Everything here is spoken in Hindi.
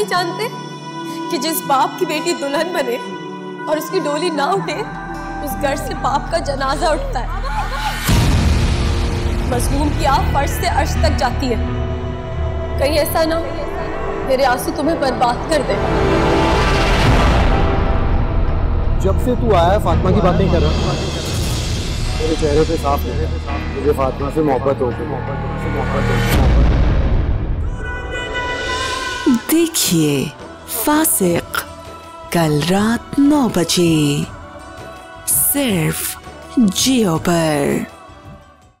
नहीं जानते कि जिस बाप की बेटी दुल्हन बने और उसकी डोली ना उठे, उस घर से बाप का जनाजा उठता है। मजलूम की आग फर्श से अर्श तक जाती है। कहीं ऐसा ना मेरे आंसू तुम्हें बर्बाद कर दे। जब से तू आया फातिमा की बात नहीं कर रहा। मेरे चेहरे पे साफ है मुझे फातिमा से मोहब्बत हो गई। देखिए फासिक कल रात 9 बजे सिर्फ जियो पर।